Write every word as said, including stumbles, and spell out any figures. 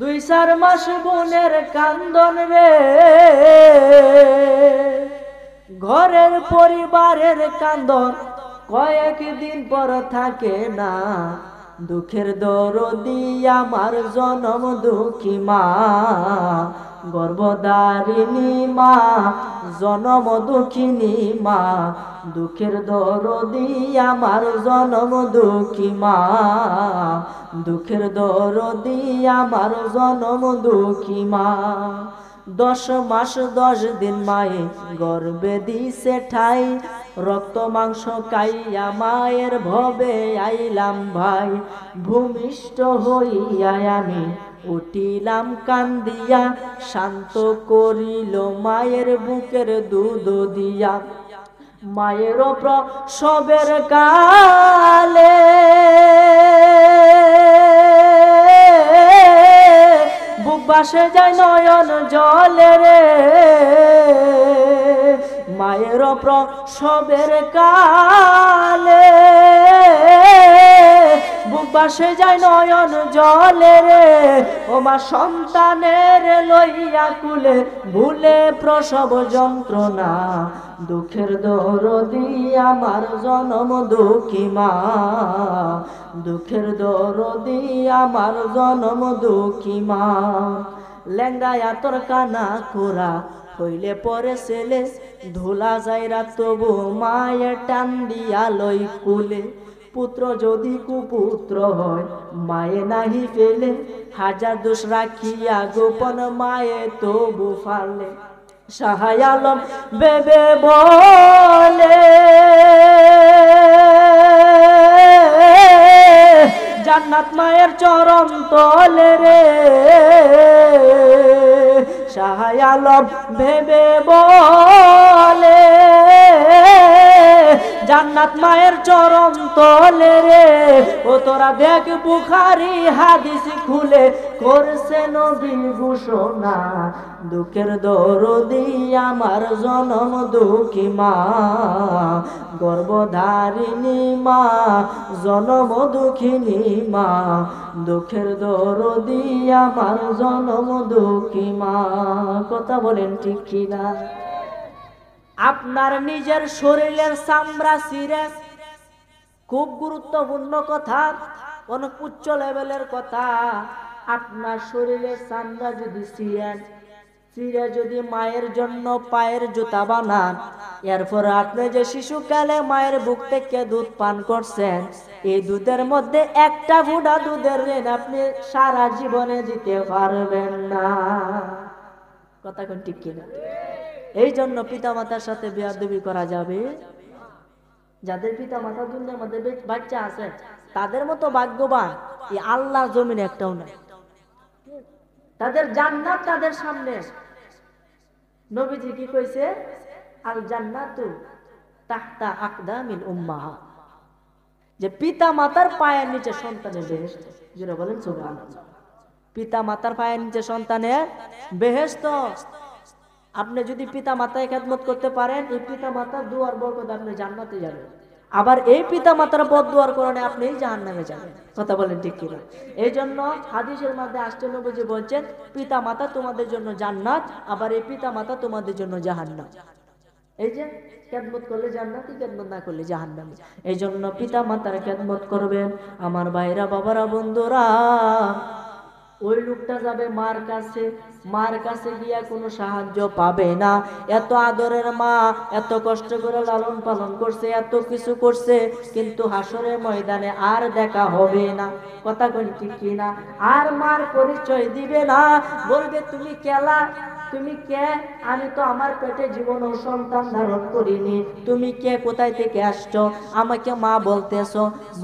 দুই চার মাস বোনের কান্দন রে, ঘরের পরিবারের কান্দন কয়েক দিন পর থাকে না। দুঃখের দরদি আমার জনম দুঃখী মা, গর্ভধারিণী মা, জনম দুঃখিনী মা। দুঃখের দরদি আমার জনম দুঃখী মা, দুঃখের দরদি আমার জনম দুঃখী মা। দশ মাস দশ দিন মায়ে গর্বে দিছে ঠাই, রক্ত মাংস খাইয়া মায়ের ভবে আইলাম ভাই। ভূমিষ্ঠ হইয়া আমি উঠিলাম কান্দিয়া, শান্ত করিল মায়ের বুকের দুধ দিয়া। মায়ের প্রসবের কালে বুক ভাসে যায় নয়ন জলে রে, মায়ের প্রসবের কালে বুক ভাসে যায় নয়ন জলে রে। ও মা সন্তানের লইয়া কুলে ভুলে প্রসব যন্ত্রণা, দুঃখের দরদি আমার জনম দুঃখী মা, দুঃখের দরদি আমার জনম দুঃখী মা। লেঙ্গায়া তোর কানা কোরা হইলে পরে ছেলে, ধুলা যাইরা তবু মায়ের টান দিয়া লই কুলে। পুত্র যদি কুপুত্র হয় মায়ে নাহি ফেলে, হাজার দোষ রাখিয়া গোপন মায়ে তবু ফালে। শাহায় আলম বেবে বলে জান্নাত মায়ের চরম তলে রে, শাহায় আলম বেবে বলে জান্নাত মায়ের চরম তলে রে। ও তোরা দেখ বুখারি হাদিস খুলে করছে নবী ঘোষণা, দুঃখের দরদি আমার জনম দুঃখী মা, গর্ভধারিণী মা, জনম দুঃখিনী মা। দুঃখের দরদি আমার জনম দুঃখী মা। কথা বলেন ঠিক কিনা? আপনার নিজের শরীরের চামড়া ছিঁড়ে, খুব গুরুত্বপূর্ণ কথা, অনেক উচ্চ লেভেলের কথা। আপনার শরীরের চামড়া যদি ছিঁড়েন, ছিঁড়ে যদি মায়ের জন্য পায়ের জুতা বানান, এরপরে আপনি যে শিশুকালে মায়ের বুক থেকে দুধ পান করছেন, এই দুধের মধ্যে একটা ফোঁটা দুধের ঋণ আপনি সারা জীবনে দিতে পারবেন না। কথা কোন ঠিক কিনা? এই জন্য পিতা মাতার সাথে বেয়াদবি করা যাবে। যাদের পিতা মাতার দুনিয়ার মধ্যে বাচ্চা আছে তাদের মতো ভাগ্যবান এই আল্লাহর জমিনে একটাও নাই। তাদের জান্নাত তাদের সামনে। নবীজি কি কইছে? আল জান্নাতু তাহতা আকদামিল উম্মাহাত, যে পিতা মাতার পায়ের নিচে সন্তানের বেহেশত। যারা বলেন সুবহানাল্লাহ, পিতা মাতার পায়ের নিচে সন্তানের বেহেশত। আপনি যদি পিতা মাতায় খেদমত করতে পারেন, এই পিতা মাতার দুয়ার বরকতে আপনি জান্নাতে যাবেন। আবার এই পিতা মাতার বদদুয়ার কারণে আপনি জাহান্নামে যাবেন। কথা বলেন ঠিক কিনা? এই জন্য হাদিসের মধ্যে আসছে নবীজি বলছেন, পিতা মাতা তোমাদের জন্য জান্নাত, আবার এই পিতা মাতা তোমাদের জন্য জাহান্নাম। এই যে খেদমত করলে জান্নাতি, খেদমত না করলে জাহান্নামে। এই জন্য পিতা মাতার খেদমত করবেন। আমার ভাইরা, বাবারা, বন্ধুরা, ওই লোকটা যাবে মার কাছে, মার কাছে গিয়া কোনো সাহায্য পাবে না। এত আদরের মা এত কষ্ট করে লালন পালন করছে, এত কিছু করছে, কিন্তু হাসরের ময়দানে আর দেখা হবে না। কথা কই ঠিক কিনা? আর মার পরিচয় দিবে না, বলবে তুমি কেলা, তুমি কে? আমি তো আমার পেটে জীবন ও সন্তান ধারণ করিনি। তুমি কে? কোথায় থেকে আসছো? আমাকে মা বলতেছো।